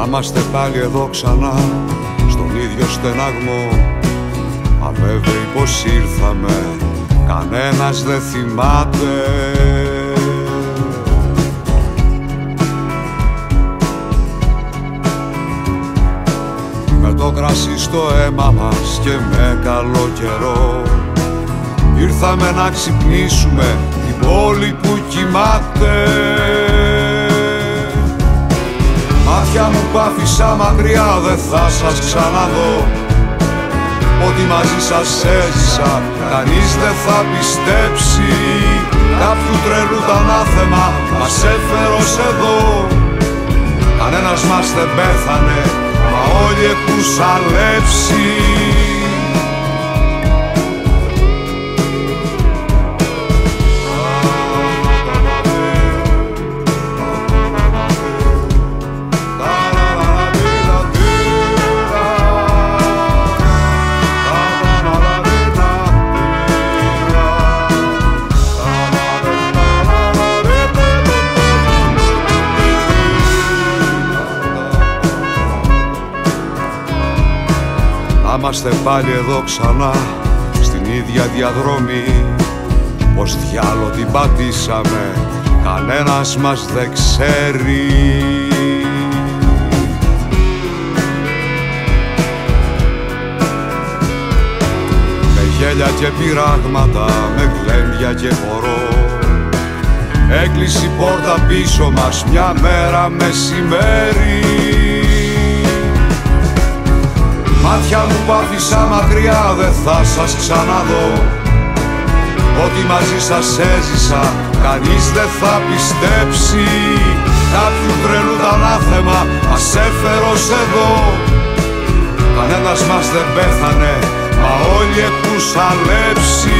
να είμαστε πάλι εδώ ξανά στον ίδιο στεναγμό. Αβέβαιοι πως ήρθαμε, κανένας δεν θυμάται. Με το κρασί στο αίμα μας και με καλό καιρό ήρθαμε να ξυπνήσουμε την πόλη που κοιμάται. Μάτια μου πάφησα μακριά, δεν θα σας ξαναδώ. Ό,τι μαζί σας έζησα, κανείς δεν θα πιστέψει. Κάποιου τρελού τ' ανάθεμα μας έφερος εδώ. Κανένας μας δεν πέθανε, μα όλοι έχουν σαλέψει. Είμαστε πάλι εδώ ξανά στην ίδια διαδρομή. Πως διάλο την πατήσαμε, κανένας μας δεν ξέρει. Με γέλια και πειράγματα, με γλέντια και χορό έκλεισε η πόρτα πίσω μας μια μέρα μεσημέρι. Μάτια μου πάφησα μακριά, δεν θα σας ξαναδώ. Ό,τι μαζί σας έζησα, κανείς δεν θα πιστέψει. Κάποιου τρελού τ' ανάθεμα μας έφερος εδώ. Κανένας μας δεν πέθανε, μα όλοι έχουν σαλέψει.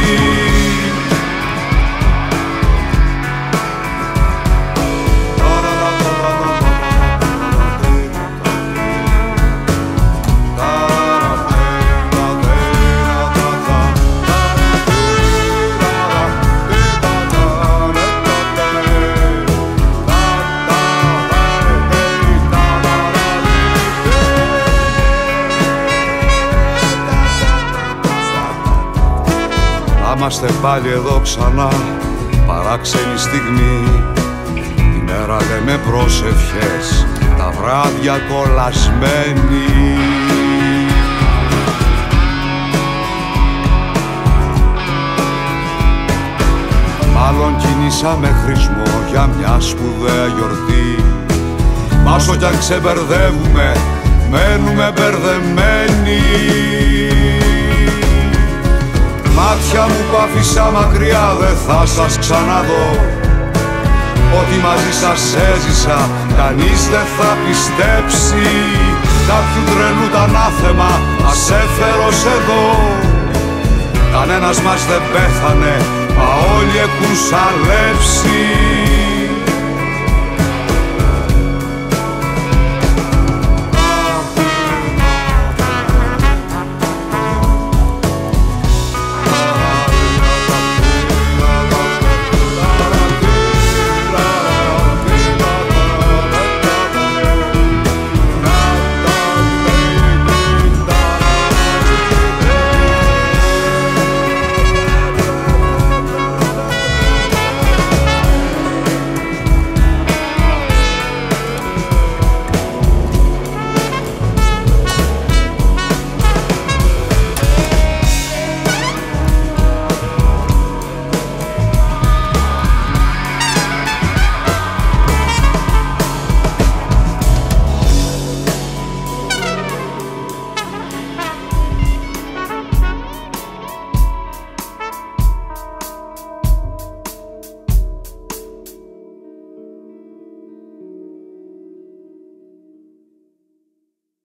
Είμαστε πάλι εδώ ξανά, παράξενη στιγμή. Την μέρα δε με πρόσευχες, τα βράδια κολλασμένοι. Μάλλον κινήσαμε χρησμό για μια σπουδαία γιορτή. Μα όσο κι αν ξεμπερδεύουμε, μένουμε μπερδεμένοι. Μάτια μου πάφησα μακριά, δεν θα σας ξαναδώ. Ό,τι μαζί σας έζησα, κανείς δεν θα πιστέψει. Κάποιου τρελού τ' ανάθεμα μας έφερος εδώ. Κανένας μας δεν πέθανε, μα όλοι έχουν σαλέψει.